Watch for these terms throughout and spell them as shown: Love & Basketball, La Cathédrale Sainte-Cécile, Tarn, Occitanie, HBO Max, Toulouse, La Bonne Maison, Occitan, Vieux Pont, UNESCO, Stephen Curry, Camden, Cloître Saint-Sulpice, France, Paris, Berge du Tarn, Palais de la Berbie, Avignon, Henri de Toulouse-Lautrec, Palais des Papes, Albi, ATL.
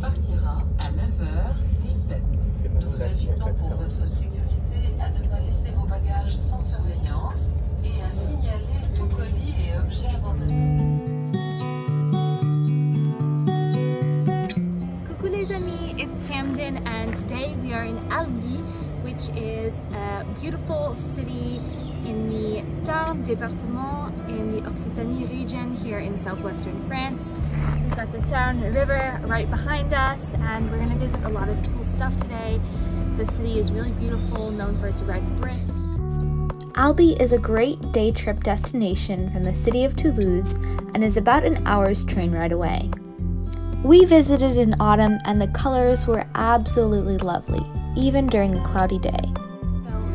partira à 9h17. Nous invitons pour votre sécurité à ne pas laisser vos bagages sans surveillance et à signaler tout colis et objet abandonnés. Coucou les amis, it's Camden and today we are in Albi, which is a beautiful city in the Tarn département in the Occitanie region here in southwestern France. We've got the Tarn River right behind us and we're going to visit a lot of cool stuff today. The city is really beautiful, known for its red brick. Albi is a great day trip destination from the city of Toulouse and is about an hour's train ride away. We visited in autumn and the colors were absolutely lovely, even during a cloudy day.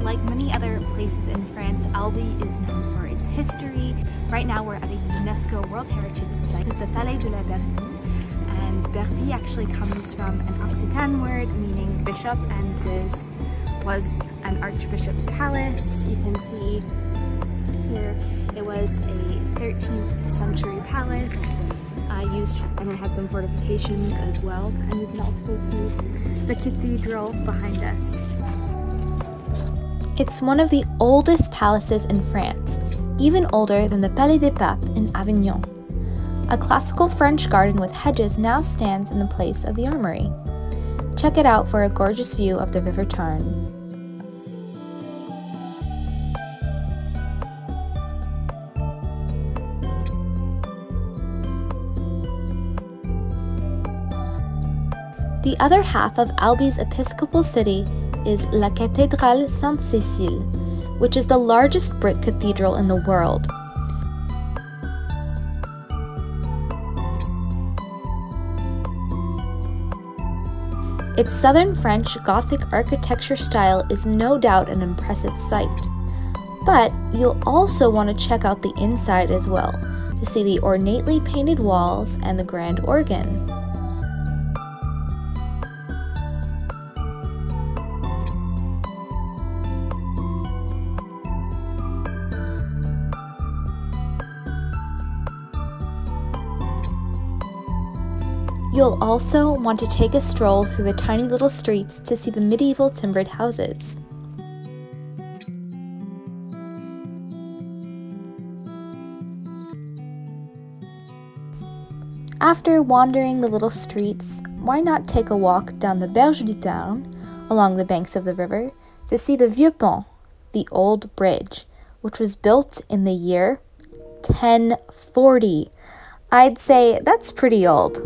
Like many other places in France, Albi is known for its history. Right now we're at a UNESCO World Heritage Site. This is the Palais de la Berbie, and Berbie actually comes from an Occitan word meaning bishop, and this was an archbishop's palace. You can see here it was a 13th century palace used, and it had some fortifications as well. And you can also see the cathedral behind us. It's one of the oldest palaces in France, even older than the Palais des Papes in Avignon. A classical French garden with hedges now stands in the place of the armory. Check it out for a gorgeous view of the River Tarn. The other half of Albi's episcopal city is La Cathédrale Sainte-Cécile, which is the largest brick cathedral in the world. Its southern French Gothic architecture style is no doubt an impressive sight, but you'll also want to check out the inside as well, to see the ornately painted walls and the grand organ. You'll also want to take a stroll through the tiny little streets to see the medieval timbered houses. After wandering the little streets, why not take a walk down the Berge du Tarn, along the banks of the river, to see the Vieux Pont, the old bridge, which was built in the year 1040. I'd say that's pretty old.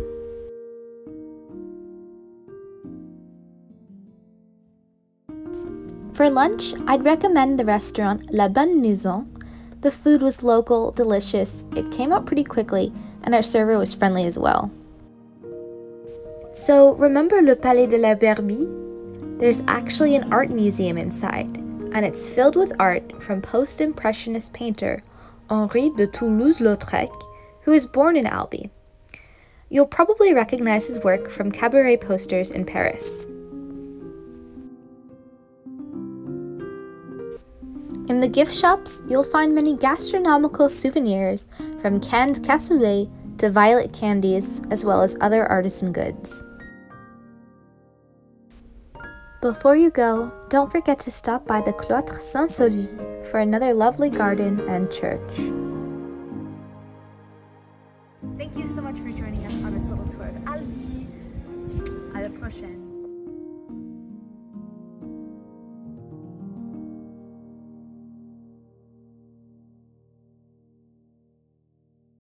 For lunch, I'd recommend the restaurant La Bonne Maison. The food was local, delicious, it came out pretty quickly, and our server was friendly as well. So remember le Palais de la Berbie? There's actually an art museum inside, and it's filled with art from post-impressionist painter Henri de Toulouse-Lautrec, who was born in Albi. You'll probably recognize his work from cabaret posters in Paris. In the gift shops, you'll find many gastronomical souvenirs, from canned cassoulet to violet candies, as well as other artisan goods. Before you go, don't forget to stop by the Cloître Saint-Sulpice for another lovely garden and church. Thank you so much for joining us on this little tour of Albi. À la prochaine!